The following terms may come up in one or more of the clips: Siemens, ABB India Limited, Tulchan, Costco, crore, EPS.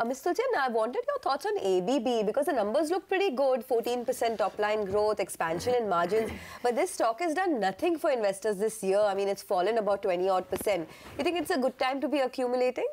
Mr. Tulchan, I wanted your thoughts on ABB because the numbers look pretty good, 14% top line growth, expansion in margins. But this stock has done nothing for investors this year. I mean, it's fallen about 20-odd%. You think it's a good time to be accumulating?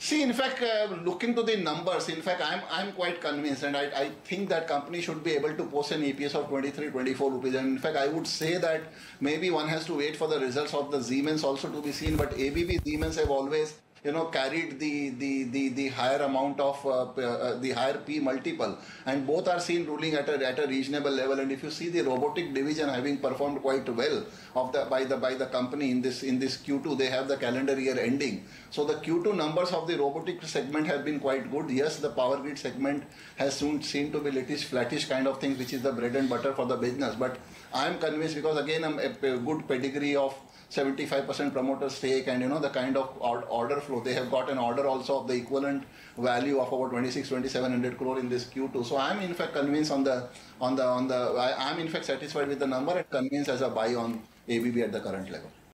See, in fact, looking to the numbers, in fact, I'm quite convinced, and I think that company should be able to post an EPS of 23-24 rupees. And in fact, I would say that maybe one has to wait for the results of the Siemens also to be seen. But ABB Siemens have always, you know, carried the higher amount of the higher P multiple, and both are seen ruling at a reasonable level. And if you see the robotic division having performed quite well of by the company in this Q2, they have the calendar year ending. So the Q2 numbers of the robotic segment have been quite good. Yes, the power grid segment has soon seen to be little flattish kind of thing, which is the bread and butter for the business. But I am convinced because again I'm a good pedigree of 75% promoter stake, and you know the kind of order flow they have got, an order also of the equivalent value of over 2,700 crore in this Q2. So I am in fact convinced I am in fact satisfied with the number and convinced as a buy on ABB at the current level.